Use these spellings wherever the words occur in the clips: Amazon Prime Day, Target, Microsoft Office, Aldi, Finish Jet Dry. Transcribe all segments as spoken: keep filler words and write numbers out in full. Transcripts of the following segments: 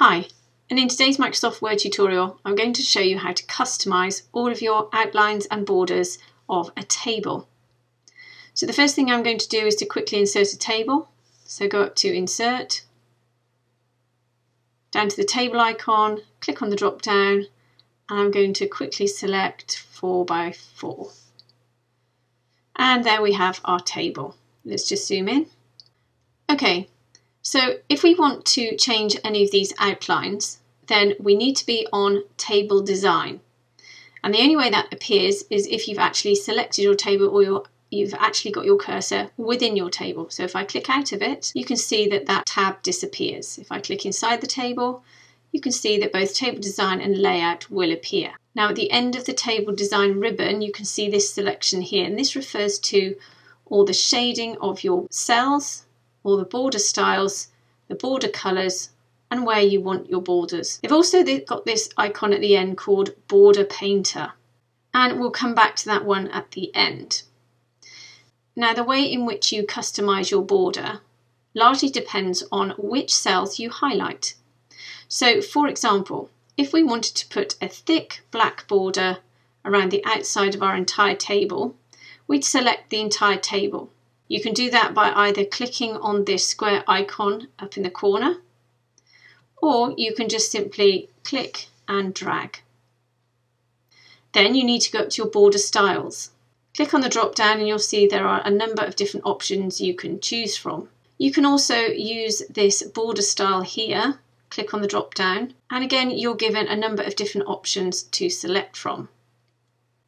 Hi, and in today's Microsoft Word tutorial, I'm going to show you how to customize all of your outlines and borders of a table. So the first thing I'm going to do is to quickly insert a table. So go up to Insert, down to the table icon, click on the drop down, and I'm going to quickly select four by four. And there we have our table. Let's just zoom in. Okay. So if we want to change any of these outlines, then we need to be on Table Design. And the only way that appears is if you've actually selected your table or your, you've actually got your cursor within your table. So if I click out of it, you can see that that tab disappears. If I click inside the table, you can see that both Table Design and Layout will appear. Now at the end of the Table Design ribbon, you can see this selection here, and this refers to all the shading of your cells, all the border styles, the border colours, and where you want your borders. They've also got this icon at the end called Border Painter, and we'll come back to that one at the end. Now the way in which you customise your border largely depends on which cells you highlight. So for example, if we wanted to put a thick black border around the outside of our entire table, we'd select the entire table. You can do that by either clicking on this square icon up in the corner, or you can just simply click and drag. Then you need to go up to your border styles. Click on the drop down and you'll see there are a number of different options you can choose from. You can also use this border style here, click on the drop down, and again you're given a number of different options to select from.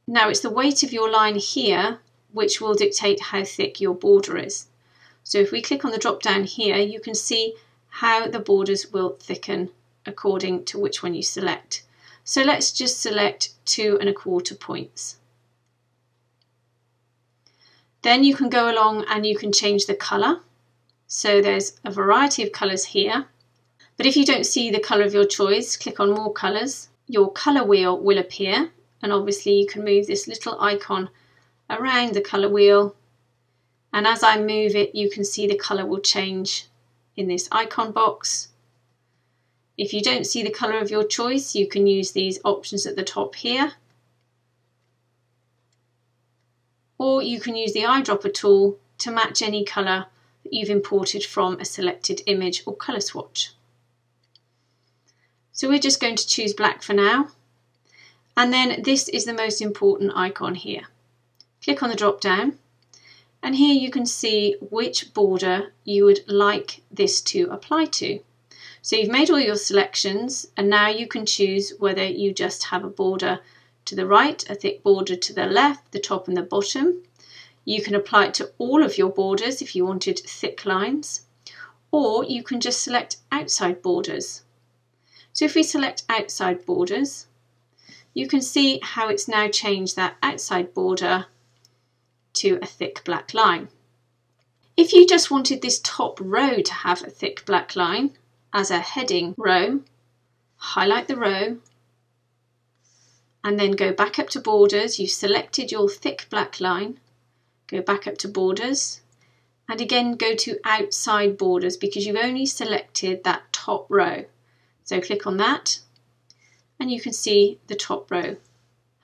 Now it's the weight of your line here which will dictate how thick your border is. So if we click on the drop down here, you can see how the borders will thicken according to which one you select. So let's just select two and a quarter points. Then you can go along and you can change the colour. So there's a variety of colours here, but if you don't see the colour of your choice, click on more colours. Your colour wheel will appear, and obviously you can move this little icon around the colour wheel, and as I move it you can see the colour will change in this icon box. If you don't see the colour of your choice, you can use these options at the top here, or you can use the eyedropper tool to match any colour that you've imported from a selected image or colour swatch. So we're just going to choose black for now, and then this is the most important icon here. Click on the drop down, and here you can see which border you would like this to apply to. So you've made all your selections, and now you can choose whether you just have a border to the right, a thick border to the left, the top and the bottom. You can apply it to all of your borders if you wanted thick lines, or you can just select outside borders. So if we select outside borders, you can see how it's now changed that outside border to a thick black line. If you just wanted this top row to have a thick black line as a heading row, highlight the row and then go back up to borders. You've selected your thick black line, go back up to borders, and again go to outside borders because you've only selected that top row. So click on that and you can see the top row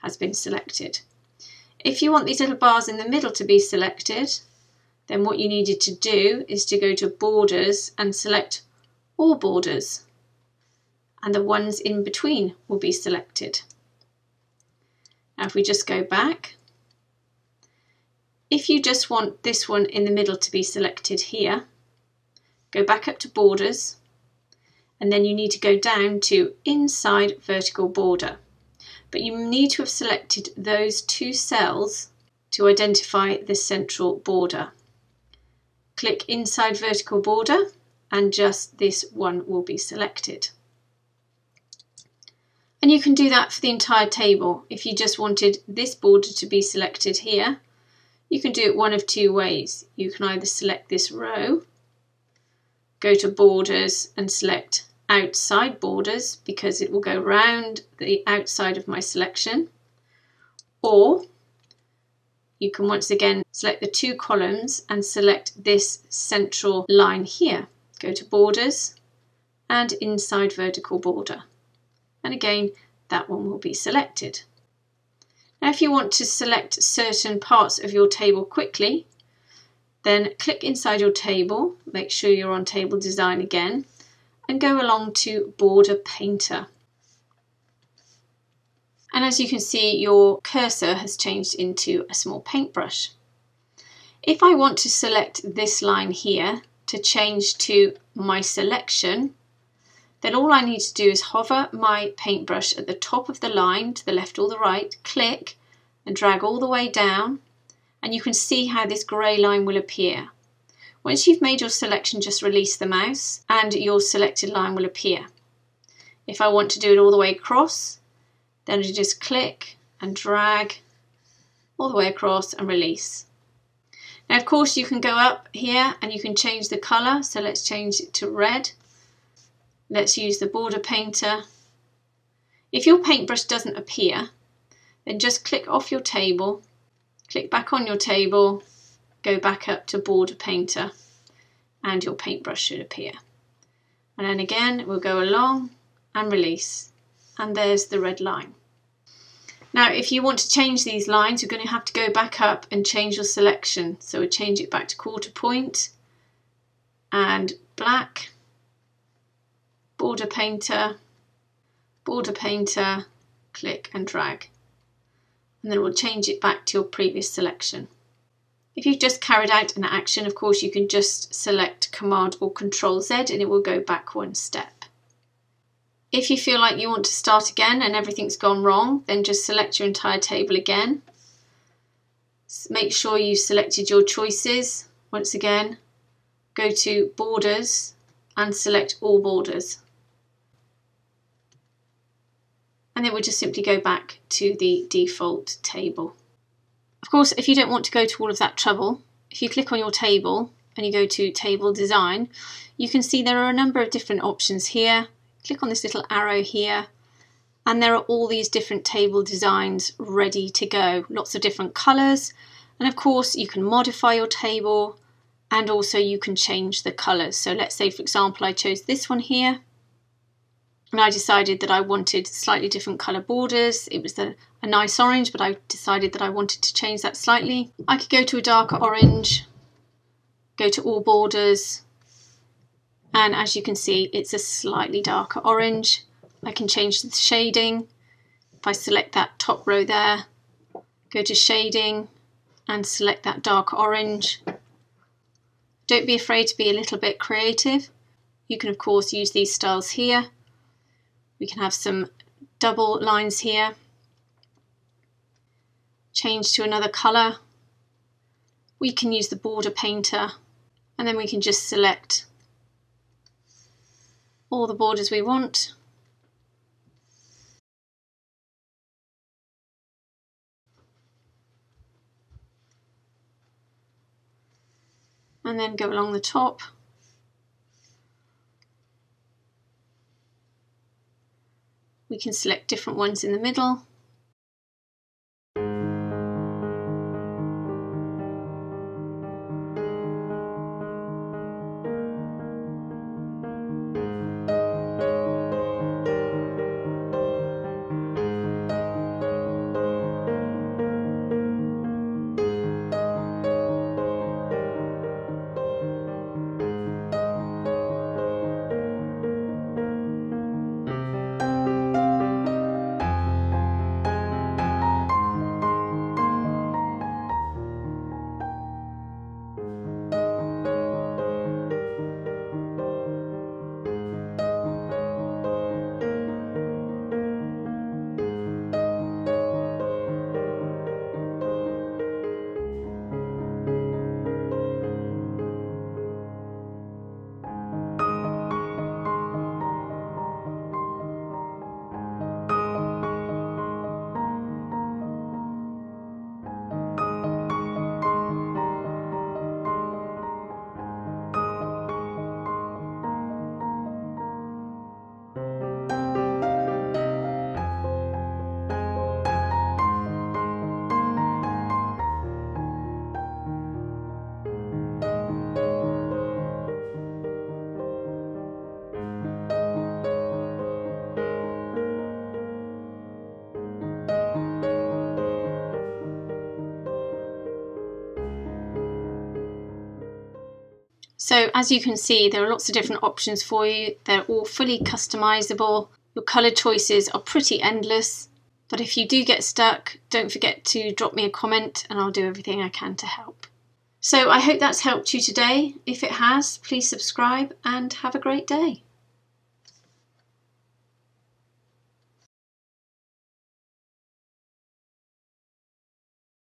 has been selected. If you want these little bars in the middle to be selected, then what you needed to do is to go to borders and select all borders, and the ones in between will be selected. Now if we just go back, if you just want this one in the middle to be selected here, go back up to borders, and then you need to go down to inside vertical border. But you need to have selected those two cells to identify the central border. Click inside vertical border and just this one will be selected. And you can do that for the entire table. If you just wanted this border to be selected here, you can do it one of two ways. You can either select this row, go to borders and select outside borders because it will go round the outside of my selection, or you can once again select the two columns and select this central line here. Go to borders and inside vertical border. And again, that one will be selected. Now, if you want to select certain parts of your table quickly, then click inside your table, make sure you're on table design again, and go along to border painter. And as you can see, your cursor has changed into a small paintbrush. If I want to select this line here to change to my selection, then all I need to do is hover my paintbrush at the top of the line, to the left or the right, click and drag all the way down, and you can see how this grey line will appear. Once you've made your selection, just release the mouse and your selected line will appear. If I want to do it all the way across, then you just click and drag all the way across and release. Now, of course, you can go up here and you can change the colour, so let's change it to red. Let's use the border painter. If your paintbrush doesn't appear, then just click off your table, click back on your table, go back up to border painter, and your paintbrush should appear. And then again, we'll go along and release, and there's the red line. Now, if you want to change these lines, you're going to have to go back up and change your selection. So we'll change it back to quarter point and black. Border painter, border painter, click and drag. And then we'll change it back to your previous selection. If you've just carried out an action, of course, you can just select Command or Control Z and it will go back one step. If you feel like you want to start again and everything's gone wrong, then just select your entire table again. Make sure you've selected your choices. Once again, go to Borders and select All Borders. And then we'll just simply go back to the default table. Of course, if you don't want to go to all of that trouble, if you click on your table and you go to Table Design, you can see there are a number of different options here. Click on this little arrow here, and there are all these different table designs ready to go. Lots of different colours, and of course you can modify your table, and also you can change the colours. So let's say, for example, I chose this one here, and I decided that I wanted slightly different colour borders. It was a, a nice orange, but I decided that I wanted to change that slightly. I could go to a darker orange, go to all borders, and as you can see, it's a slightly darker orange. I can change the shading. If I select that top row there, go to shading and select that dark orange. Don't be afraid to be a little bit creative. You can, of course, use these styles here. We can have some double lines here. Change to another colour. We can use the border painter, and then we can just select all the borders we want. And then go along the top. We can select different ones in the middle. So as you can see, there are lots of different options for you. They're all fully customizable. Your color choices are pretty endless, but if you do get stuck, don't forget to drop me a comment and I'll do everything I can to help. So I hope that's helped you today. If it has, please subscribe and have a great day.